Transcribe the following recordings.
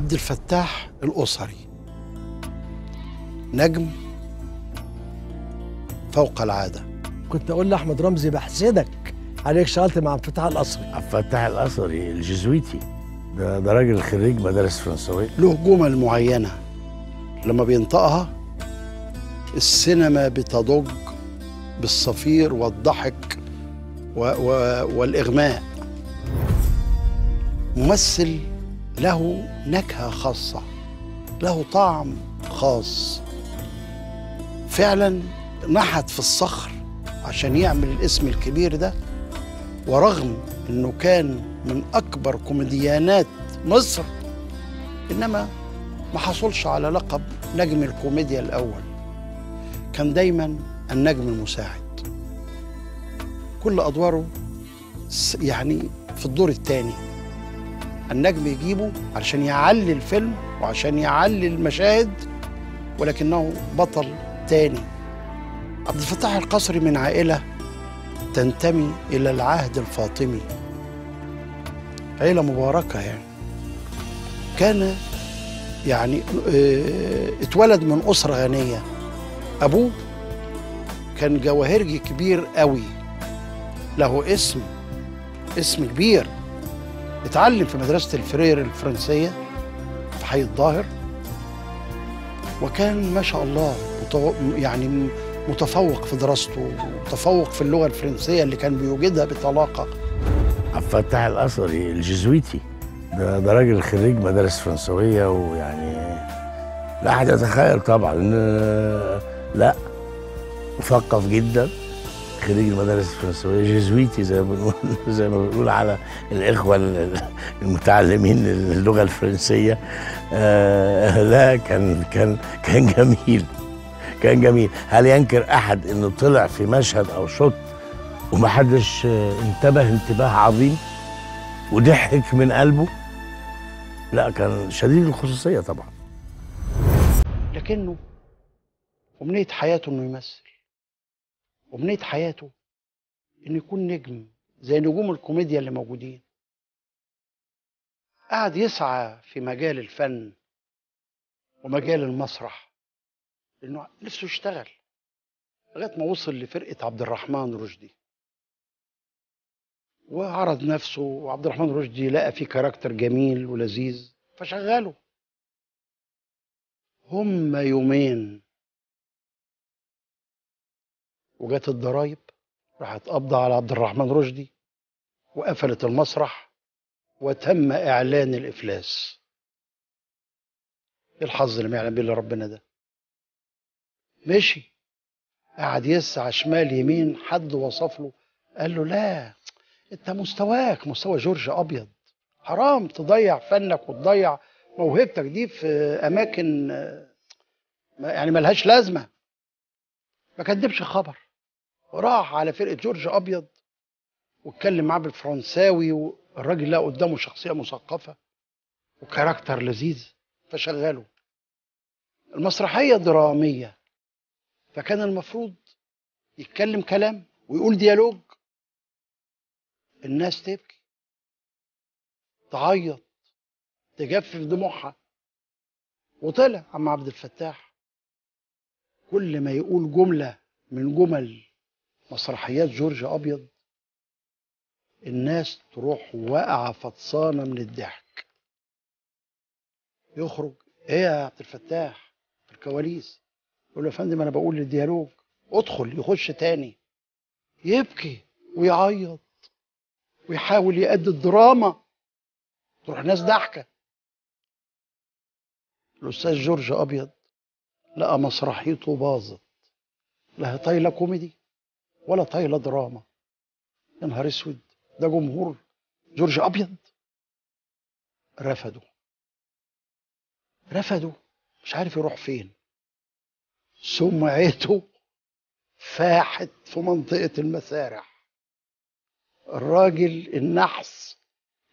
عبد الفتاح الاسري نجم فوق العاده. كنت اقول لاحمد رمزي بحسدك عليك شغلت مع عبد الفتاح الاسري. عبد الفتاح الاسري الجزويتي ده راجل خريج مدارس فرنسويه، له جمل معينه لما بينطقها السينما بتضج بالصفير والضحك والاغماء. ممثل له نكهه خاصه، له طعم خاص، فعلا نحت في الصخر عشان يعمل الاسم الكبير ده. ورغم انه كان من اكبر كوميديانات مصر انما ما حصلش على لقب نجم الكوميديا الاول، كان دايما النجم المساعد. كل ادواره يعني في الدور الثاني النجم يجيبه علشان يعلي الفيلم وعشان يعلي المشاهد، ولكنه بطل تاني. عبد الفتاح القصري من عائلة تنتمي إلى العهد الفاطمي، عائلة مباركة يعني. كان يعني اتولد من أسرة غنية، أبوه كان جواهرجي كبير قوي، له اسم كبير. اتعلم في مدرسة الفرير الفرنسية في حي الظاهر، وكان ما شاء الله يعني متفوق في دراسته ومتفوق في اللغة الفرنسية اللي كان بيوجدها بطلاقة. عبد الفتاح الاسري الجزويتي ده راجل خريج مدارس فرنسوية، ويعني لا أحد يتخيل طبعا لا مثقف جدا، خريج المدارس الفرنسوية جزويتي زي ما بنقول على الإخوة المتعلمين اللغة الفرنسية. لا كان جميل، كان جميل. هل ينكر أحد إنه طلع في مشهد أو شوط ومحدش انتباه عظيم وضحك من قلبه؟ لا، كان شديد الخصوصية طبعا، لكنه أمنية حياته إنه يمثل، وأمنية حياته إنه يكون نجم زي نجوم الكوميديا اللي موجودين. قعد يسعى في مجال الفن ومجال المسرح لأنه نفسه يشتغل، لغاية ما وصل لفرقة عبد الرحمن رشدي وعرض نفسه، وعبد الرحمن رشدي لقى فيه كاركتر جميل ولذيذ فشغله. هما يومين وجات الضرايب، راحت قابضه على عبد الرحمن رشدي وقفلت المسرح وتم اعلان الافلاس. ايه الحظ اللي ما يعلم بيه الا ربنا ده؟ ماشي، قعد يسعى شمال يمين، حد وصف له قال له لا انت مستواك مستوى جورج ابيض، حرام تضيع فنك وتضيع موهبتك دي في اماكن يعني ملهاش لازمه. ما كدبش خبر، راح على فرقة جورج أبيض واتكلم معاه بالفرنساوي، والراجل لقى قدامه شخصية مثقفة وكاركتر لذيذ فشغله. المسرحية درامية فكان المفروض يتكلم كلام ويقول ديالوج، الناس تبكي تعيط تجفف دموعها. وطلع عم عبد الفتاح كل ما يقول جملة من جمل مسرحيات جورج أبيض الناس تروح واقعة فطسانة من الضحك. يخرج ايه يا عبد الفتاح في الكواليس، يقول له يا فندم انا بقول الديالوج، ادخل، يخش تاني يبكي ويعيط ويحاول يأدي الدراما، تروح ناس ضحكة. الأستاذ جورج أبيض لقى مسرحيته باظت، لا طايلة كوميدي ولا طايله دراما. يا نهار اسود، ده جمهور جورج ابيض رفضوا مش عارف يروح فين. سمعته فاحت في منطقه المسارح، الراجل النحس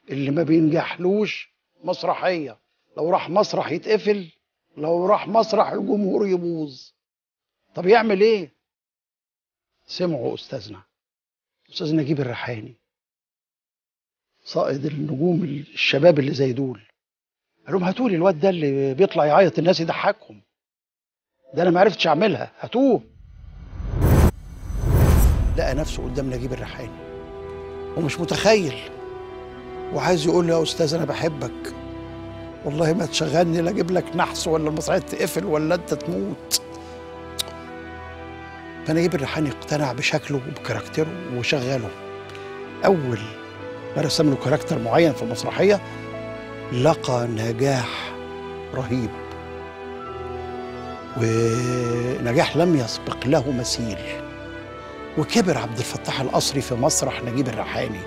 اللي ما بينجحلوش مسرحيه، لو راح مسرح يتقفل، لو راح مسرح الجمهور يبوظ. طب يعمل ايه؟ سمعوا أستاذنا أستاذ نجيب الريحاني، صائد النجوم الشباب اللي زي دول، قال لهم هاتوا لي الواد ده اللي بيطلع يعيط الناس يضحكهم ده، انا ما عرفتش اعملها، هاتوه. لقى نفسه قدام نجيب الريحاني ومش متخيل، وعايز يقول له يا استاذ انا بحبك والله ما تشغلني، لا اجيب لك نحس ولا المسرحيه تقفل ولا انت تموت. فنجيب الريحاني اقتنع بشكله وبكاركتره وشغله. اول ما رسم له كاركتر معين في المسرحيه لقى نجاح رهيب، ونجاح لم يسبق له مثيل. وكبر عبد الفتاح الاسري في مسرح نجيب الريحاني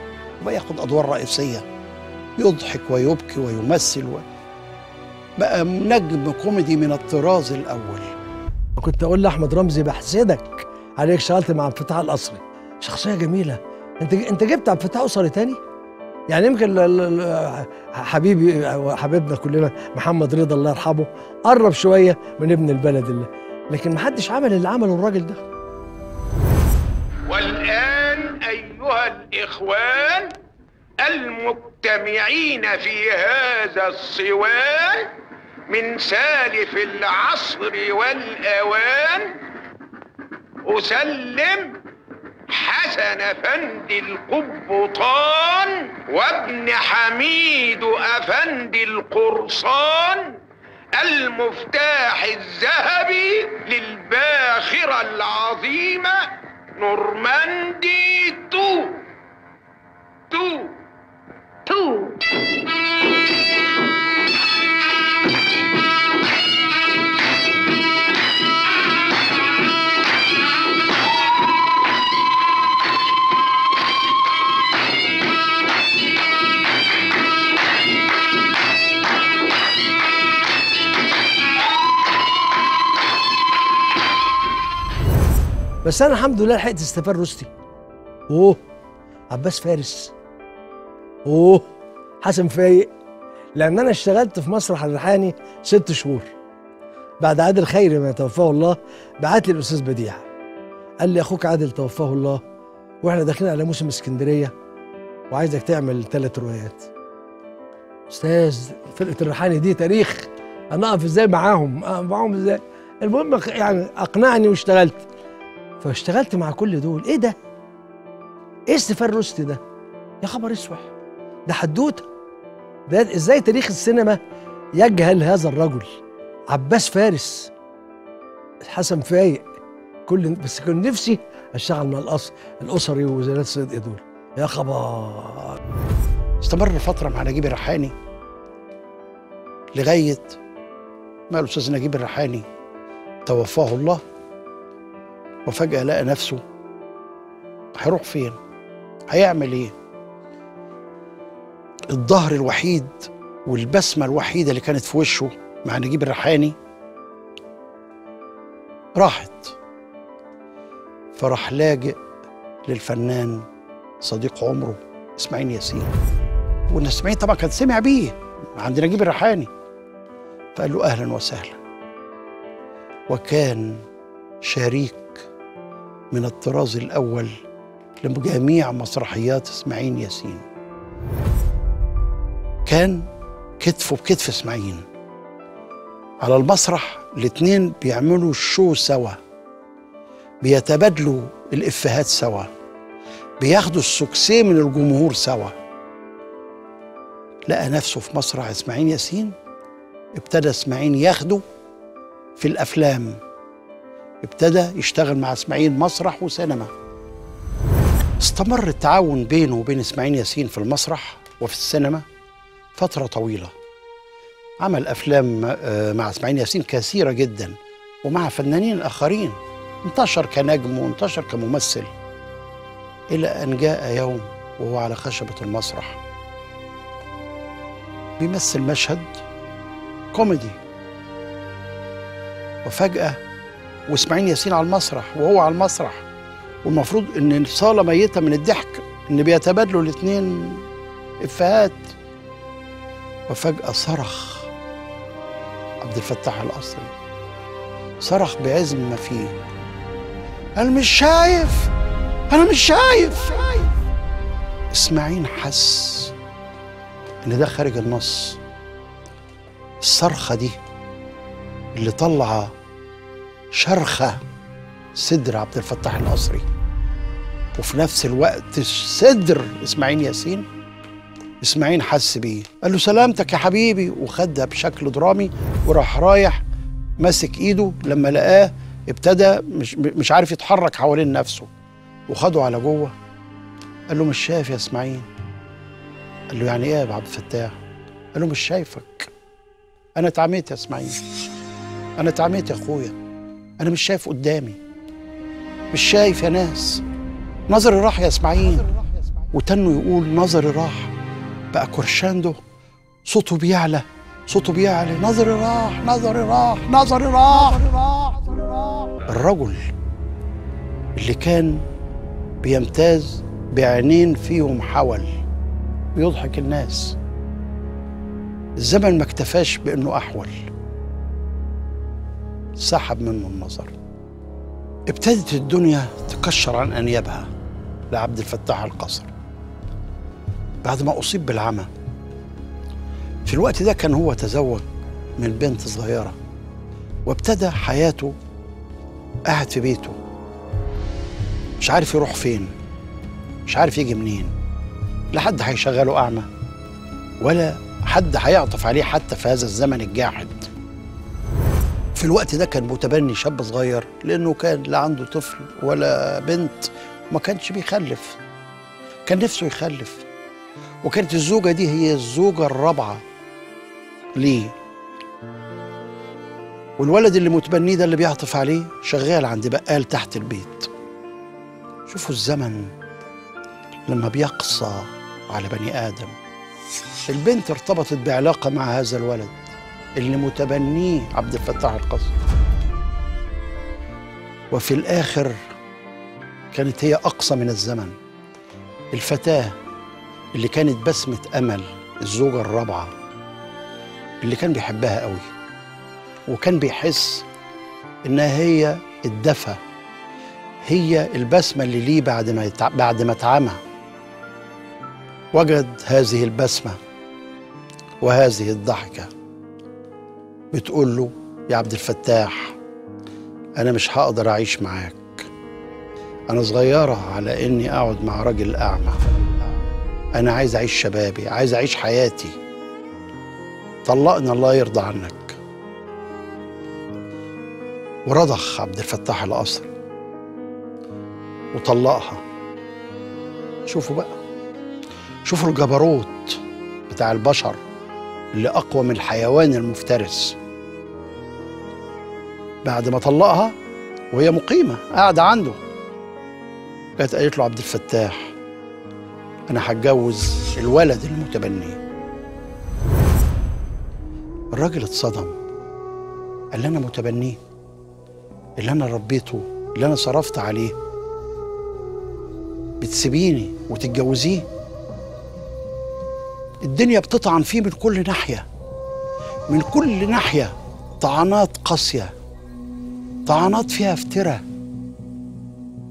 وبقى ياخد ادوار رئيسيه، يضحك ويبكي ويمثل بقى نجم كوميدي من الطراز الاول. كنت اقول لاحمد رمزي بحسدك عليك اشتغلت مع عبد الفتاح الاسري، شخصيه جميله. انت جبت عبد الفتاح اسري تاني؟ يعني يمكن حبيبي وحبيبنا كلنا محمد رضا الله يرحمه قرب شويه من ابن البلد اللي، لكن محدش عمل اللي عمله الراجل ده. والآن أيها الإخوان المجتمعين في هذا الصوان من سالف العصر والأوان، أسلم حسن أفندي القبطان وابن حميد أفندي القرصان المفتاح الذهبي للباخرة العظيمة نورماندي تو تو تو. بس انا الحمد لله لحقت استفاد رشدي. اوه عباس فارس، اوه حسن فايق، لان انا اشتغلت في مسرح الريحاني 6 شهور بعد عادل خيري ما توفاه الله. بعت لي الاستاذ بديع قال لي اخوك عادل توفاه الله واحنا داخلين على موسم اسكندريه وعايزك تعمل 3 روايات. استاذ فرقه الريحاني دي تاريخ، انا اقف ازاي معاهم؟ ازاي؟ المهم يعني اقنعني واشتغلت، فاشتغلت مع كل دول. ايه ده؟ ايه استفاد رشدي ده؟ يا خبر اسوح، ده حدوته، ده ازاي تاريخ السينما يجهل هذا الرجل؟ عباس فارس، حسن فايق، كل بس كنت نفسي اشتغل مع الاسري وزينات صدقي دول. يا خبر. استمر فتره مع نجيب الريحاني لغايه ما الاستاذ نجيب الريحاني توفاه الله، وفجأة لقى نفسه هيروح فين؟ هيعمل ايه؟ الظهر الوحيد والبسمة الوحيدة اللي كانت في وشه مع نجيب الريحاني راحت، فراح لاجئ للفنان صديق عمره اسماعيل ياسين. وان اسماعيل طبعا كان سمع بيه عند نجيب الريحاني فقال له اهلا وسهلا، وكان شريك من الطراز الأول لجميع مسرحيات اسماعيل ياسين. كان كتفه بكتف اسماعيل على المسرح، الاتنين بيعملوا الشو سوا، بيتبادلوا الإفيهات سوا، بياخدوا السكسي من الجمهور سوا. لقى نفسه في مسرح اسماعيل ياسين، ابتدى اسماعيل ياخده في الأفلام، ابتدى يشتغل مع اسماعيل مسرح وسينما. استمر التعاون بينه وبين اسماعيل ياسين في المسرح وفي السينما فترة طويلة. عمل أفلام مع اسماعيل ياسين كثيرة جدا ومع فنانين آخرين، انتشر كنجم وانتشر كممثل، إلى أن جاء يوم وهو على خشبة المسرح بيمثل مشهد كوميدي، وفجأة واسماعيل ياسين على المسرح وهو على المسرح، والمفروض ان الصاله ميته من الضحك، ان بيتبادلوا الاثنين افيهات، وفجاه صرخ عبد الفتاح الاسري، صرخ بعزم ما فيه، انا مش شايف، انا مش شايف. اسماعيل حس ان ده خارج النص، الصرخة دي اللي طلع شرخة صدر عبد الفتاح الاسري، وفي نفس الوقت صدر اسماعيل ياسين. اسماعيل حس بيه، قال له سلامتك يا حبيبي، وخدها بشكل درامي وراح رايح ماسك ايده. لما لقاه ابتدى مش عارف يتحرك حوالين نفسه، وخده على جوه. قال له مش شايف يا اسماعيل. قال له يعني ايه يا عبد الفتاح؟ قال له مش شايفك، انا اتعميت يا اسماعيل، انا اتعميت يا اخويا، انا مش شايف قدامي، مش شايف يا ناس، نظري راح يا اسماعيل. وتنه يقول نظري راح، بقى كورشاندو، صوته بيعلى، صوته بيعلى، نظري راح نظري راح نظري راح. الرجل اللي كان بيمتاز بعينين فيهم حول بيضحك الناس، الزمن ما اكتفاش بأنه أحول، سحب منه النظر. ابتدت الدنيا تكشر عن أنيابها لعبد الفتاح القصري بعد ما أصيب بالعمى. في الوقت ده كان هو تزوج من بنت صغيرة، وابتدى حياته قاعد في بيته، مش عارف يروح فين، مش عارف يجي منين، لا حد هيشغله أعمى ولا حد هيعطف عليه حتى في هذا الزمن الجاحد. في الوقت ده كان متبني شاب صغير، لأنه كان لا عنده طفل ولا بنت، وما كانش بيخلف، كان نفسه يخلف. وكانت الزوجة دي هي الزوجة الرابعة ليه، والولد اللي متبنيه ده اللي بيعطف عليه شغال عند بقال تحت البيت. شوفوا الزمن لما بيقسى على بني آدم. البنت ارتبطت بعلاقة مع هذا الولد اللي متبنيه عبد الفتاح القصري، وفي الآخر كانت هي أقصى من الزمن. الفتاة اللي كانت بسمة أمل، الزوجة الرابعة اللي كان بيحبها قوي، وكان بيحس إنها هي الدفى، هي البسمة اللي ليه بعد ما اتعمى. وجد هذه البسمة وهذه الضحكة بتقول له يا عبد الفتاح أنا مش هقدر أعيش معاك، أنا صغيرة على إني أقعد مع راجل أعمى، أنا عايز أعيش شبابي، عايز أعيش حياتي، طلقني الله يرضى عنك. ورضخ عبد الفتاح القصري وطلقها. شوفوا بقى، شوفوا الجبروت بتاع البشر اللي أقوى من الحيوان المفترس. بعد ما طلقها وهي مقيمة قاعدة عنده، جت قالت له عبد الفتاح أنا هتجوز الولد المتبني. الراجل اتصدم، قال لي أنا متبنيه، اللي أنا ربيته، اللي أنا صرفت عليه، بتسيبيني وتتجوزيه؟ الدنيا بتطعن فيه من كل ناحية، من كل ناحية طعنات قاسية، طعنات فيها افتراء،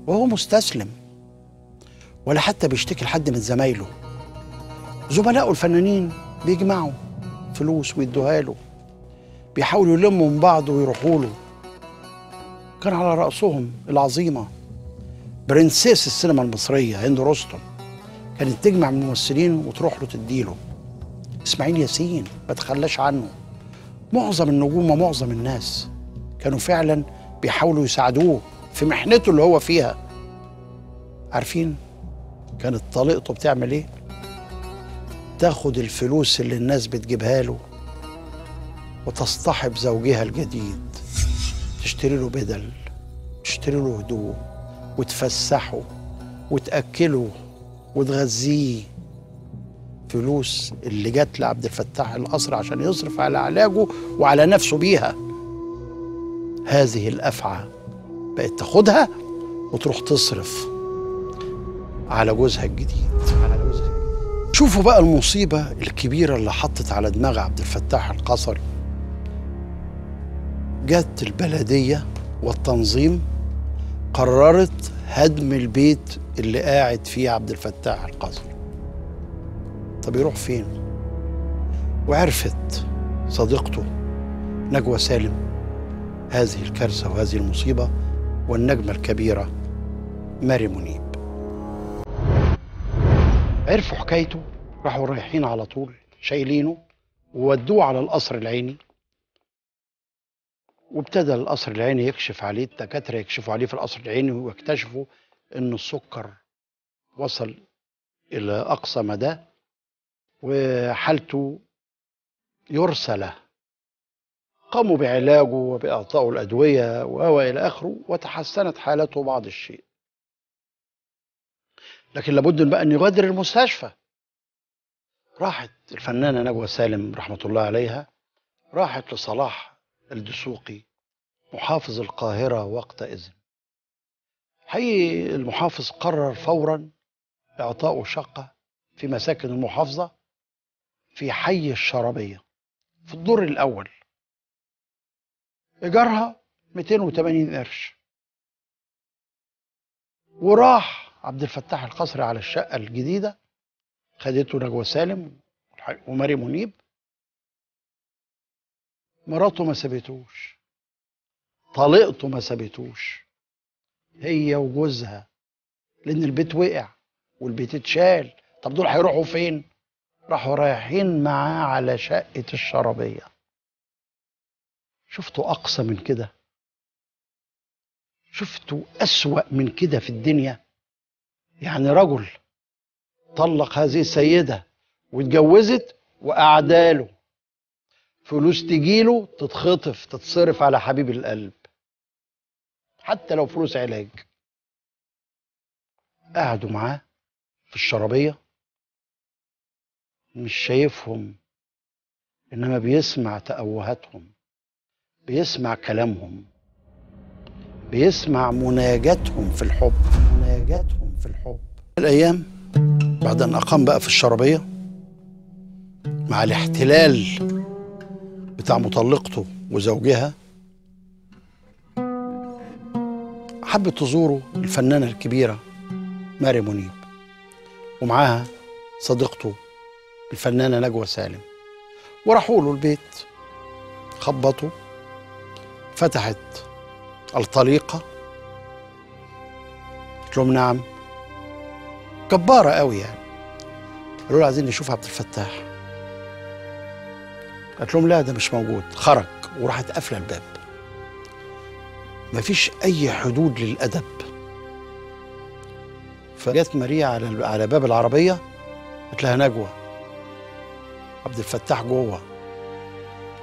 وهو مستسلم ولا حتى بيشتكي لحد من زمايله. زملائه الفنانين بيجمعوا فلوس ويدوها له، بيحاولوا يلموا من بعض ويروحوا له. كان على رأسهم العظيمة برنسيس السينما المصرية هند رستم، كانت تجمع من الممثلين وتروح له تديله. اسماعيل ياسين ما تخلاش عنه، معظم النجوم ومعظم الناس كانوا فعلا بيحاولوا يساعدوه في محنته اللي هو فيها. عارفين كانت طليقته بتعمل ايه؟ تاخد الفلوس اللي الناس بتجيبها له وتصطحب زوجها الجديد، تشتري له بدل، تشتري له هدوم، وتفسحه وتأكله وتغذيه. فلوس اللي جت لعبد الفتاح القصري عشان يصرف على علاجه وعلى نفسه بيها. هذه الأفعى بقت تاخدها وتروح تصرف على جوزها الجديد. شوفوا بقى المصيبة الكبيرة اللي حطت على دماغ عبد الفتاح القصري. جت البلدية والتنظيم قررت هدم البيت اللي قاعد فيه عبد الفتاح القصري. طب يروح فين؟ وعرفت صديقته نجوى سالم هذه الكارثة وهذه المصيبة، والنجمة الكبيرة ماري منيب. عرفوا حكايته، راحوا رايحين على طول شايلينه وودوه على القصر العيني، وابتدى القصر العيني يكشف عليه، الدكاترة يكشفوا عليه في القصر العيني واكتشفوا إن السكر وصل إلى أقصى مداه وحالته يرسله. قاموا بعلاجه وبإعطائه الأدوية وإلى آخره، وتحسنت حالته بعض الشيء، لكن لابد بقى أن يغادر المستشفى. راحت الفنانة نجوى سالم رحمة الله عليها، راحت لصلاح الدسوقي محافظ القاهرة وقتئذ. حقيقي المحافظ قرر فورا إعطائه شقة في مساكن المحافظة في حي الشرابية في الدور الأول، إيجارها 280 قرش. وراح عبد الفتاح القصري على الشقة الجديدة، خدته نجوى سالم وماري منيب. مراته ما سابتوش، طليقته ما سابتوش، هي وجوزها، لأن البيت وقع والبيت اتشال. طب دول هيروحوا فين؟ راحوا رايحين معاه على شقة الشرابية. شفتوا أقصى من كده؟ شفتوا أسوأ من كده في الدنيا؟ يعني رجل طلق هذه السيدة واتجوزت وأعداله فلوس تجيله تتخطف تتصرف على حبيب القلب، حتى لو فلوس علاج. قعدوا معاه في الشرابية، مش شايفهم، إنما بيسمع تأوهاتهم، بيسمع كلامهم، بيسمع مناجاتهم في الحب، مناجاتهم في الحب. الأيام بعد أن أقام بقى في الشرابية مع الاحتلال بتاع مطلقته وزوجها، حبت تزوره الفنانة الكبيرة ماري منيب، ومعاها صديقته الفنانة نجوى سالم. وراحوا له البيت، خبطوا، فتحت الطليقة، قلت لهم نعم، جبارة قوي يعني. قالوا لها عايزين نشوف عبد الفتاح، قالت لهم لا ده مش موجود، خرج. وراحت قافلة الباب. مفيش أي حدود للأدب. فجت ماريا على باب العربية، قالت لها نجوى عبد الفتاح جوه،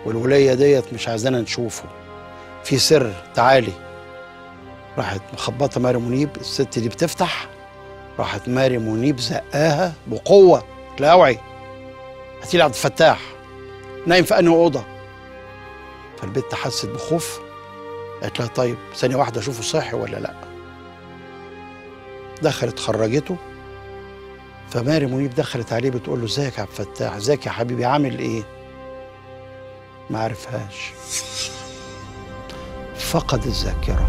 والولية ديت مش عايزانا نشوفه، في سر، تعالي. راحت مخبطة ماري منيب، الست دي بتفتح، راحت ماري منيب زقاها بقوة، قالت لها اوعي، هاتي لي عبد الفتاح، نايم في أنهي أوضة؟ فالبت حست بخوف، قالت لها طيب ثانية واحدة أشوفه صحي ولا لأ. دخلت خرجته، فماري منيب دخلت عليه بتقول له ازيك يا عبد الفتاح، ازيك يا حبيبي، عامل ايه؟ ما عرفهاش، فقد الذاكرة.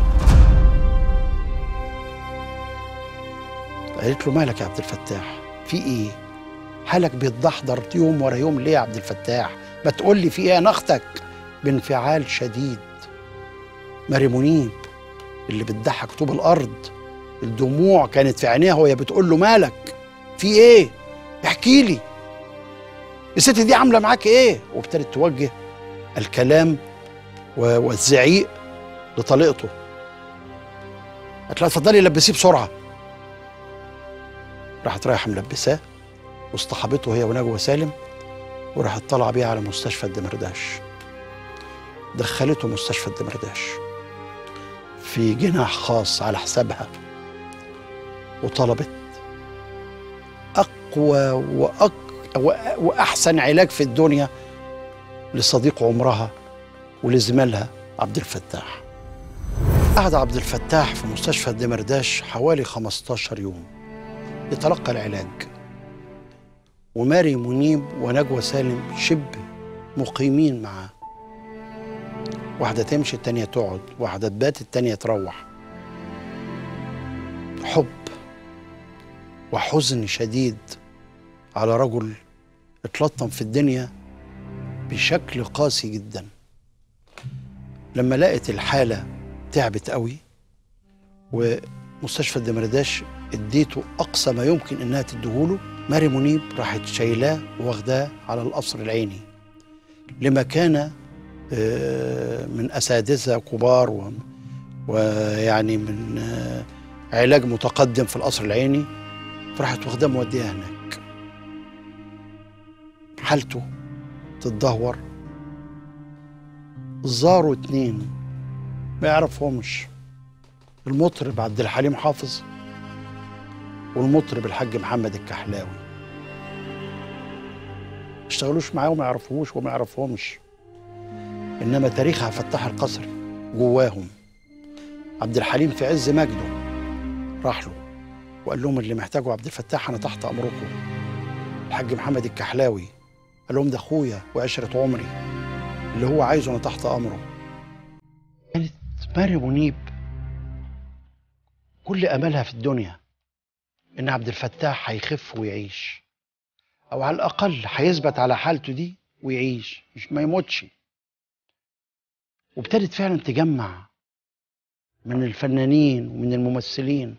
قالت له مالك يا عبد الفتاح، في ايه؟ حالك بيتدحضر يوم ورا يوم ليه يا عبد الفتاح؟ ما تقول لي في ايه، انا اختك. بانفعال شديد ماري منيب اللي بتضحك طوب الارض، الدموع كانت في عينيها وهي بتقول له مالك؟ في ايه؟ احكي لي، الست دي عامله معاك ايه؟ وابتدت توجه الكلام والزعيق لطليقته. قالت لها اتفضلي لبسيه بسرعه. راحت رايحه ملبساه واصطحبته هي ونجوى سالم، وراحت طالعه بيه على مستشفى الدمرداش. دخلته مستشفى الدمرداش في جناح خاص على حسابها، وطلبت أقوى وأحسن علاج في الدنيا لصديق عمرها ولزميلها عبد الفتاح. قعد عبد الفتاح في مستشفى الدمرداش حوالي 15 يوم يتلقى العلاج، وماري منيب ونجوى سالم شبه مقيمين معاه، واحدة تمشي التانية تقعد، واحدة تبات التانية تروح. حب وحزن شديد على رجل اتلطم في الدنيا بشكل قاسي جدا. لما لقت الحالة تعبت قوي ومستشفى الدمرداش اديته أقصى ما يمكن إنها تديهوله، ماري منيب راحت شايلاه واخداه على القصر العيني لما كان من أساتذة كبار ويعني من علاج متقدم في القصر العيني، فراحت واخداه مودياه هناك. حالته تتدهور، زاروا اتنين ما يعرفهمش، المطرب عبد الحليم حافظ والمطرب الحاج محمد الكحلاوي. ما اشتغلوش معاه وما يعرفوش وما يعرفهمش، انما تاريخ عبد الفتاح القصري جواهم. عبد الحليم في عز مجده راح له وقال لهم اللي محتاجه عبد الفتاح انا تحت امركم. الحاج محمد الكحلاوي قال لهم ده اخويا وعشره عمري، اللي هو عايزه انا تحت امره. كانت ماري منيب كل املها في الدنيا ان عبد الفتاح هيخف ويعيش، او على الاقل هيثبت على حالته دي ويعيش، مش ما يموتش. وابتدت فعلا تجمع من الفنانين ومن الممثلين،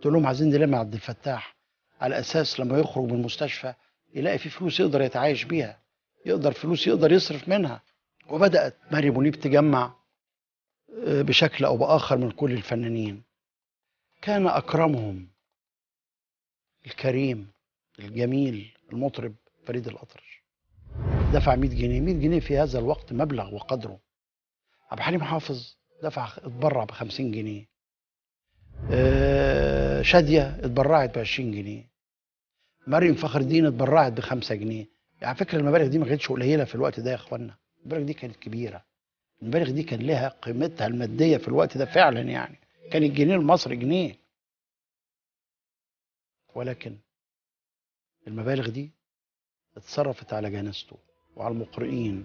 تقول لهم عايزين نلم عبد الفتاح على اساس لما يخرج من المستشفى يلاقي فيه فلوس يقدر يتعايش بيها، يقدر يصرف منها. وبدات ماري منيب تجمع بشكل او باخر من كل الفنانين. كان اكرمهم الكريم الجميل المطرب فريد الأطرش، دفع 100 جنيه. 100 جنيه في هذا الوقت مبلغ وقدره. عبد الحليم حافظ دفع اتبرع ب 50 جنيه، شاديه اتبرعت ب 20 جنيه، مريم فخر الدين اتبرعت ب 5 جنيه. على فكره المبالغ دي ما كانتش قليله في الوقت ده يا اخوانا، المبالغ دي كانت كبيره، المبالغ دي كان لها قيمتها الماديه في الوقت ده فعلا، يعني كان الجنيه المصري جنيه. ولكن المبالغ دي اتصرفت على جنازته وعلى المقرئين،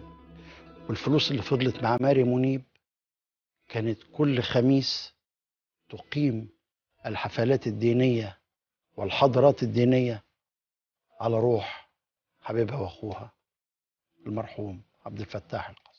والفلوس اللي فضلت مع ماري منيب كانت كل خميس تقيم الحفلات الدينية والحضرات الدينية على روح حبيبها واخوها المرحوم عبد الفتاح القصري.